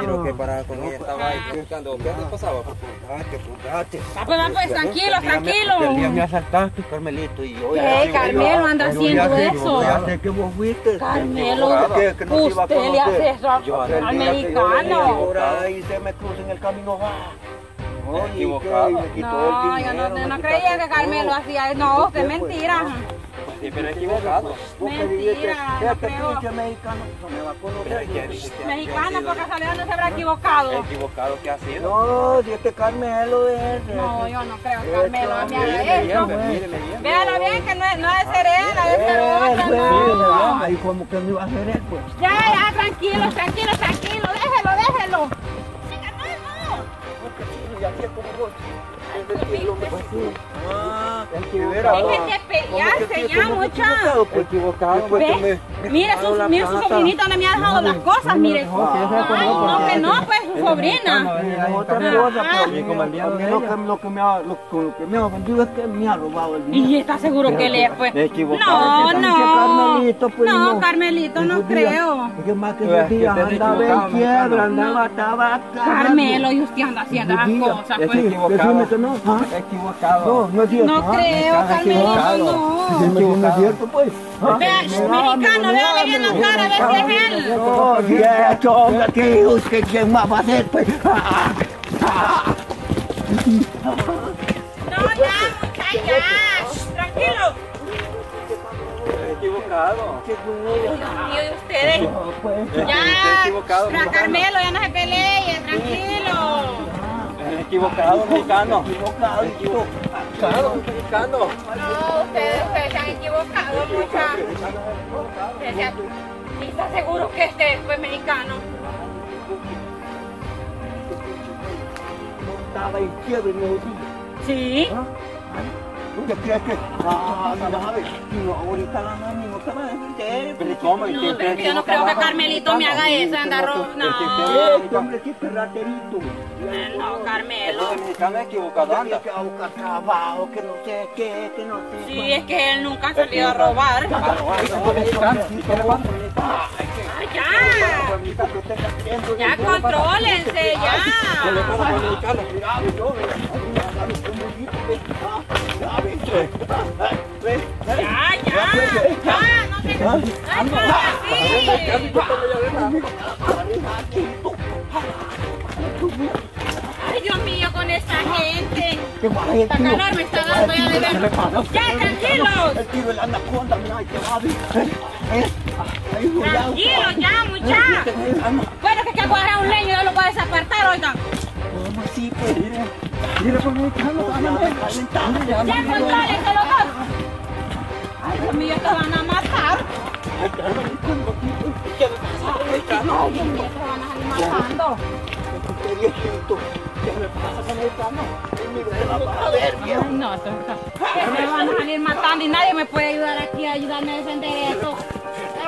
Pero que para con ella estaba ahí buscando. ¿Qué te pasaba? Pugaste. Pues tranquilo. El día me asaltaste, Carmelito, y hoy... ¿Qué, Carmelo, anda haciendo eso? Ya sé que vos fuiste. Carmelo, usted le hace eso al mexicano. Ahí se me cruza en el camino, va. No, yo no creía que Carmelo hacía eso. No, usted es mentira. Sí, pero equivocado. Mentira, no mexicano, no me va a conocer. Mexicano, por casualidad no se habrá equivocado. ¿Equivocado qué ha sido? No, si este Carmelo es... No, yo no creo que Carmelo me haga eso. Véala bien, que no es ser él, ha de ser otro, no. Ahí como que no iba a ser él, pues. Ya, tranquilo, déjelo. Venga, no. Y aquí es como vos. Dejen de pelearse ya, muchachos. Mire, su sobrinito no me ha dejado las cosas, mire. Ay, no, que no, pues, su sobrina. Lo que me ha ofendido es que me ha robado el dinero. ¿Y está seguro que le fue? No, Carmelito, no creo. Es que más que esos días andaba en quiebra, andaba tabaca. Carmelo, y usted anda haciendo las cosas, pues. Equivocado. No creo, Carmelito, no es cierto, pues. Mexicano, véale bien la cara, a ver si es él. No, viejo, que usted quién más va a hacer, pues. No, ya, muchachas, tranquilo. Equivocado. Dios mío, ¿y ustedes? Ya, Carmelo, ya no se peleen, tranquilo. Equivocado, mexicano. Equivocado. No, ustedes se han equivocado, muchachos. ¿Y está seguro que este fue mexicano? Estaba en quiebra, me decía. ¿Sí? ¿Usted cree que? No, ahorita la mami no te va a defender. Pero ¿cómo? Yo no creo que Carmelito me haga eso, anda no. Hombre, qué perraterito. No, Carmelo. El mexicano es equivocado, anda. Que busca trabajo, que no sé qué, que no sé. Sí, es que él nunca ha salido a robar. Ya contrólense, ya. Ya, no te ay, Dios mío, con esta gente. Esta calor me está dando ya de ver. Ya, tranquilos. Tranquilos, ya, muchachos. Bueno, que cuadra un leño, no lo puedes apartar, oigan. ¿Cómo así, pues? Mira por mi cama, calentando. Ya, controlense los dos. Ay, Dios mío, te van a matar. Ay, Dios mío, te van a salir matando. ¿Qué me pasa con el cama? Ay, no, que me van a salir matando y nadie me puede ayudar aquí a ayudarme a defender esto. No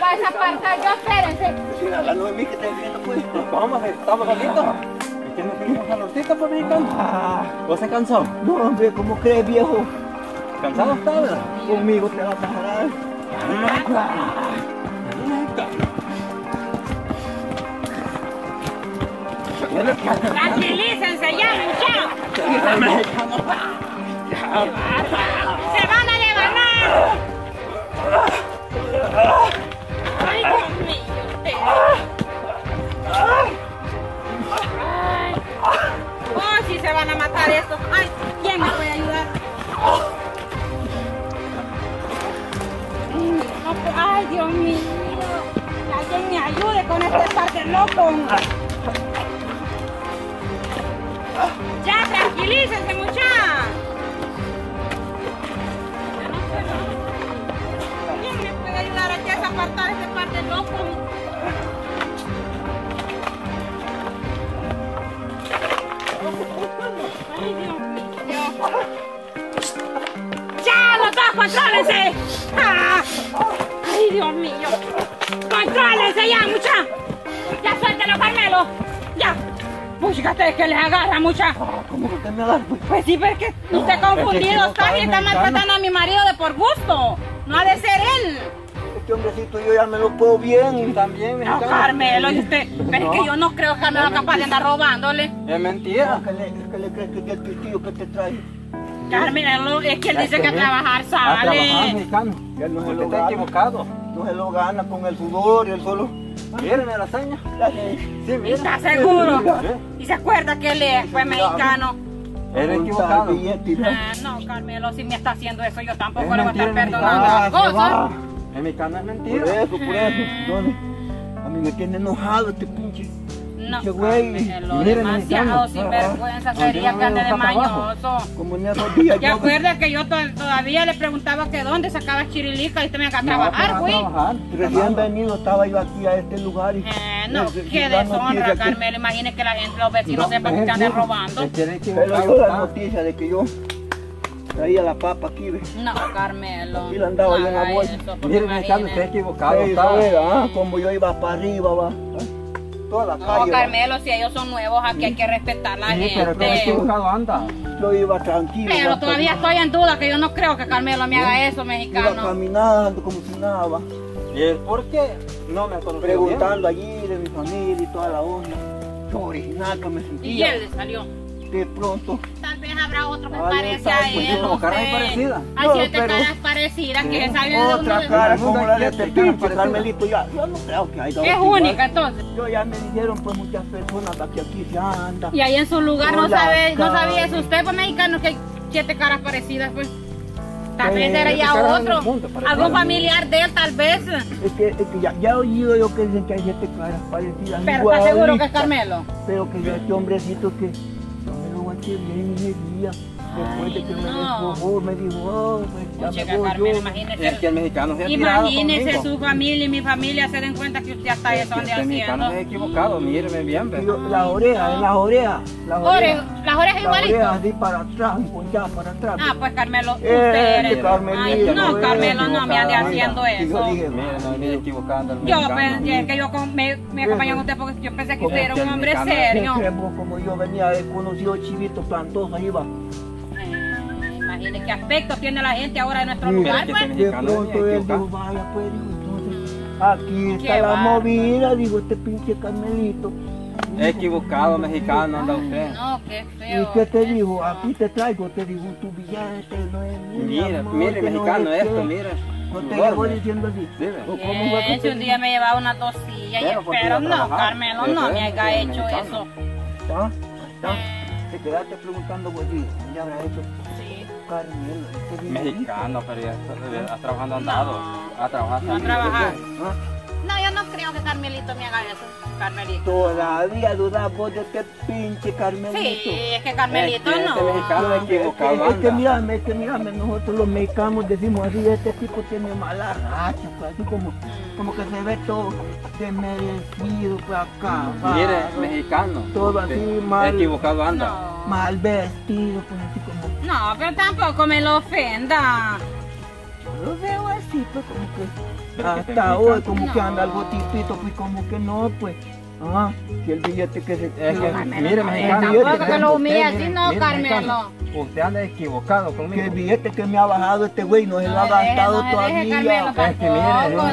vais a apartar, yo espérense. Si la no de mí que te viendo, pues. Vamos, estamos listos. ¿Tienes que ir con calorcito, pues, mexicano? ¿Vos se cansó? No, hombre, ¿cómo crees, viejo? ¿Cansado está, verdad? Conmigo te vas a parar. ¡Tranquilícense ya, muchachos! ¡Se van a levantar! ¡Ay, Dios mío! Se van a matar estos. Ay, ¿quién me puede ayudar? Ay, Dios mío. Que alguien me ayude con este parte loco. Ya, tranquilícense, muchachos. ¿Quién me puede ayudar aquí a apartar este parte loco? Ay, Dios mío. ¡Ya, los dos, contrólense! ¡Ay, Dios mío! ¡Contrólense ya, mucha! ¡Ya, suéltalo, Carmelo! ¡Ya! ¡Pucha, ustedes que les agarra, mucha! ¿Cómo que me agarra? Pues sí, pero es que usted confundido está y está maltratando a mi marido de por gusto. No ha de ser él. este hombrecito yo ya me lo puedo bien y también... No, Carmelo, y usted... Pero es que yo no creo que Carmelo capaz de andar robándole. Es mentira. ¿Qué le crees que es el pistillo que te trae? Carmelo, es que él dice que a trabajar sale. A trabajar, mexicano. Usted está equivocado. No se lo gana con el sudor y el solo... Miren la hazaña. Sí, mira. ¿Está seguro? ¿Y se acuerda que él es mexicano? Eres equivocado. No, Carmelo, si me está haciendo eso, yo tampoco le voy a estar perdonando las cosas. En mi cama es mentira. Por eso. A mí me tiene enojado este pinche. No, Carmelo, demasiado sinvergüenza sería que ande de mañoso. ¿Te acuerdas que yo todavía le preguntaba que dónde sacaba chirilica y usted me iba a trabajar, güey? Recién venido estaba yo aquí a este lugar y... No, qué deshonra, Carmelo. Imagínese que la gente, los vecinos sepan que te anden robando. Pero yo la noticia de que yo traía la papa aquí, ¿ves? No, Carmelo. Aquí la andaba yo en la bolsa. Miren, Carlos, usted equivocado. Como yo iba para arriba, va. Toda la calle, Carmelo, si ellos son nuevos aquí hay que respetar la gente. Pero todo equivocado anda. Yo iba tranquilo. Pero todavía estoy en duda, que yo no creo que Carmelo me haga eso, mexicano. Iba caminando como si nada. ¿Y el por qué? No me conocía. Preguntando allí de mi familia y toda la onda. Yo original que me sentía. ¿Y él le salió? De pronto. Tal vez habrá otro que parece a él. Hay siete caras parecidas que salen de otra cara. Como la de este pinche Carmelito ya. Yo no creo que haya. Es única entonces. Yo ya me dijeron pues muchas personas que aquí se anda. Y ahí en su lugar no sabía eso usted, pues mexicano, que hay siete caras parecidas pues. Tal vez era ya otro, algún familiar de él tal vez. Es que ya he oído yo que dicen que hay siete caras parecidas. Pero está seguro que es Carmelo. Pero que este hombrecito que... Después de que me despojó, me dijo, es que el mexicano se ha tirado conmigo. Imagínese su familia y mi familia se den cuenta que usted hasta eso ande haciendo. El mexicano se ha equivocado, míreme bien. Las orejas igualitas. Las orejas así para atrás, ya para atrás. Ah, pues Carmelo, usted eres. No, Carmelo, no me ande haciendo eso. Mira, no me equivocando al mexicano. Yo pensé que yo me acompañé con usted porque yo pensé que usted era un hombre serio. Como yo venía de conocido chivito plantoso, ahí va. ¿Qué aspecto tiene la gente ahora en nuestro lugar, pues? De pronto él dijo, vaya pues, entonces, aquí está la movida, dijo este pinche Carmelito. Equivocado, mexicano, anda usted. No, qué feo. ¿Y qué te dijo? Aquí te traigo, te dijo, tu billete no es mío. Mire, mexicano, esto, mire. Te voy diciendo así. Si un día me llevaba una tosilla y espero, no, Carmelo, no me haya hecho eso. Te quedaste preguntando, pues, ¿qué habrá hecho? Carmelo, mexicano, pero ya está trabajando andado. A trabajar. No, yo no creo que Carmelito me haga eso. Carmelito. Todavía dudas vos de este pinche Carmelito. Sí, es que Carmelito no. Este mexicano es equivocado. Es que mírame, nosotros los mexicanos decimos así, este tipo tiene mala racha, pues, así como que se ve todo desmerecido para acá. Mire, mexicano. Todo así mal. Equivocado anda. No. Mal vestido, pues así como. No, pero tampoco me lo ofenda. Yo lo veo así, pues como que hasta hoy como que anda algo tipito, pues como que no, pues. Ah, que el billete que se... Mire, mexicano. Tampoco que lo humille así, no, Carmelo. Usted anda equivocado conmigo. Que el billete que me ha bajado este güey no se lo ha gastado todavía. Es que mire,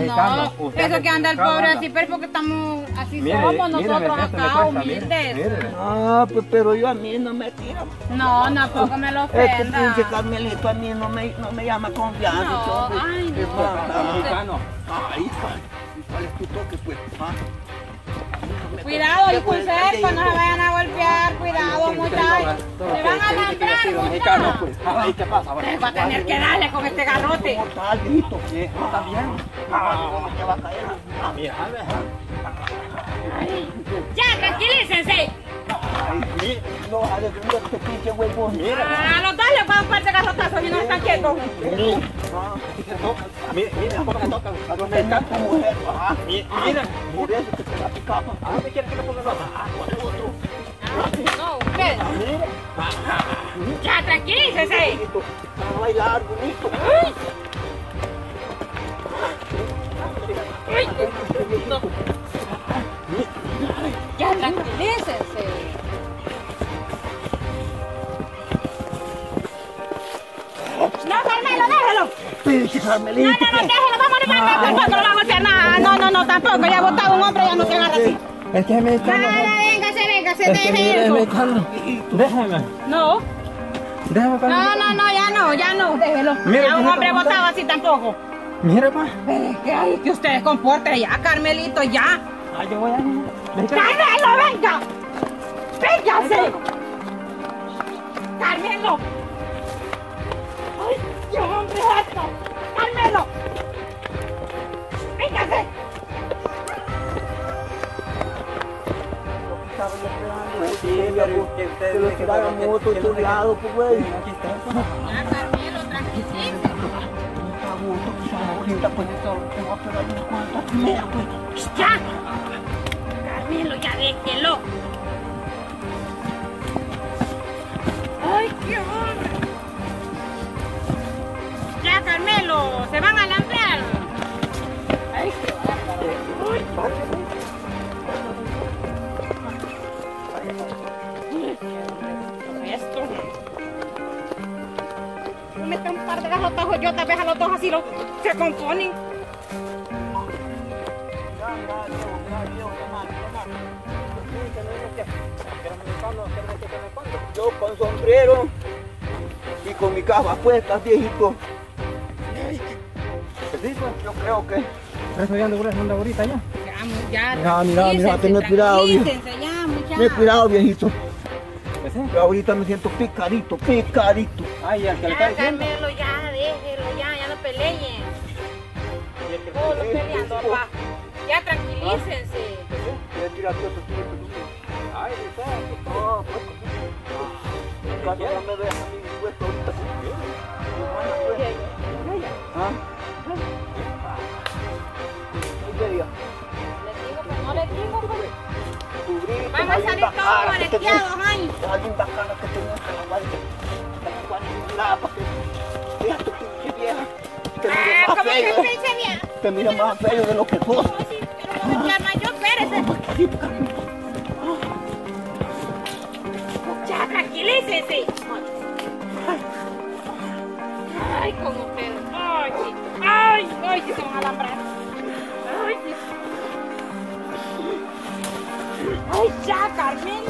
no. Eso que anda el pobre así, pero porque estamos así somos nosotros acá, humildes. Ah, pues pero yo a mí no me tiro. No, tampoco me lo ofenda. Este pinche Carmelito a mí no me llama confianza. No, ay, no. Ay, ¿cuál es tu toque, pues? Cuidado, disculpen, no se vayan a golpear, cuidado, muchachos. Se van a alambrar, muchachos. Ahí te pasa, va a tener que darle con este garrote. Está bien. ¿Cómo te va a caer? Mira, ya, tranquilícense. No, a defender este pinche huevón. A los dos les van a dar garrotazo y no están quietos. Mira, ¿cómo te tocan? A donde está tu mujer. Mira, por eso que te la picaba. ¿A dónde quieres que le pongas la mano? No, usted. Ya, tranquilícese. A bailar, bonito. Ya, tranquilícese. ¡No, Carmelo, déjalo! Pinche Carmelito. No, no, no, déjelo, vamos a regalar, no lo vamos a hacer nada. No, no, no, tampoco, ya botaba un hombre, ya no se agarra así. Es que me está. Véngase, déjeme. No. Déjame, Carmelito. No, no, no, ya no, déjelo. Mira, ya un hombre botado así tampoco. Mira, pa. Que ustedes comporten ya, Carmelito, ya. Ah, yo voy a... ¡Carmelo, venga! ¡Véngase! ¡Carmelo! ¡Ay, qué hombre es esto! ¡Carmelo! ¡Véngase! ¡Ya! ¡Carmelo, ya déjelo! ¡Ay, qué hombre! ¡Ya, Carmelo! ¡Se van a alambrar! ¡Ay, qué bárbaro! ¡Uy! ¡Esto! No me están un par de gajotas joyotas, vez a los dos así los se componen. Yo con sombrero y con mi capa puesta, viejito. Yo creo que... ¿Estás viendo una ronda ahorita ya? Ya, mira, tengo cuidado, viejito. Me he cuidado, viejito. Pero ahorita me siento picadito. Ay, ya, Carmelo, ya, déjelo, ya no peleen. Oh, no peleando, papá. Ya, tranquilícense. Ay, no, pues. No me dejan a mí mi puesto ahorita. ¿Qué diga? ¿Le digo que no le digo, pues? Vamos a salir todos marequeados, ay. Alguien bacana que tenía que la madre. Fíjate que vieja. Te mira más feo. Te mira más feo de lo que vos. Ya, tranquilícese. Ay, como pedo. Ay, que se van a alambrar. Ay, ya, Carmen.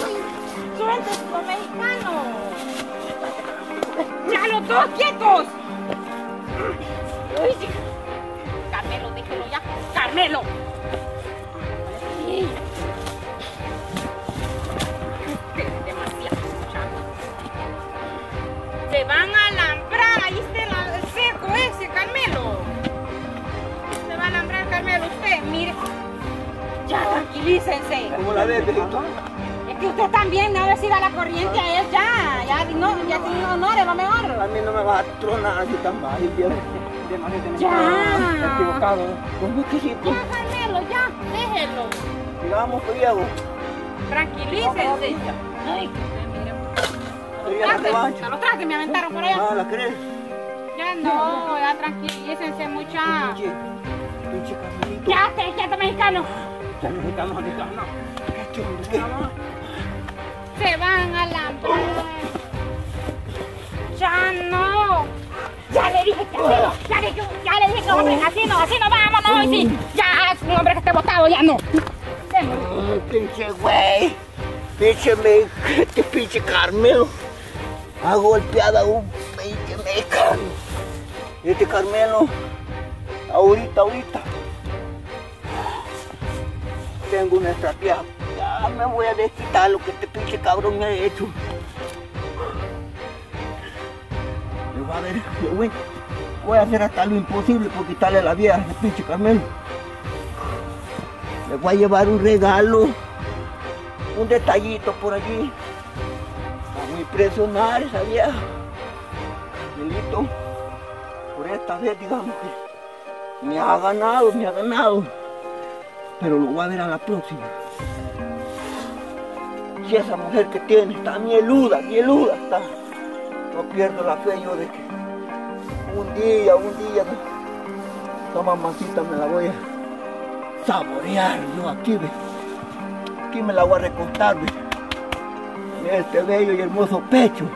Suelta los mexicanos. Ya, los dos quietos. Ay, sí. Carmelo, déjelo ya. Carmelo. Se van a alambrar, ahí está el seco ese, Carmelo. Se va a alambrar, Carmelo, usted, mire. Ya, tranquilícense. ¿Cómo la ves, Belito? Es que usted también, no decida la corriente a él, ya tiene honores, lo mejor. A mí no me va a tronar así tan bajo, viejo. Ya. Equivocado. Ya, Carmelo, ya, déjelo. Digamos, viejo. Tranquilícense. Ay, los trastes me aventaron por allá. No, ¿la crees? Ya no, ya tranquilícense, mucha. Pinche Carmelito. Ya está mexicano. Ya mexicano. Se van a alambrar. Ya no. Ya le dije que ya le dije que hombre, así no, vámonos, sí. Ya, un hombre que esté botado, ya no. Pinche güey. Pinche Carmelo. Ha golpeado a un pinche mexicano. Este Carmelo, ahorita. Tengo una estrategia. Ya me voy a desquitar lo que este pinche cabrón me ha hecho. Yo voy a ver, voy a hacer hasta lo imposible por quitarle la vieja a este pinche Carmelo. Le voy a llevar un regalo, un detallito por allí. Vamos a impresionar esa vieja. Carmelito, por esta vez digamos que me ha ganado. Pero lo voy a ver a la próxima. Si esa mujer que tiene está mieluda está. No pierdo la fe yo de que un día, esta mamacita me la voy a saborear. Yo aquí, ve. Aquí me la voy a recortar, ve. Este bello y hermoso pecho.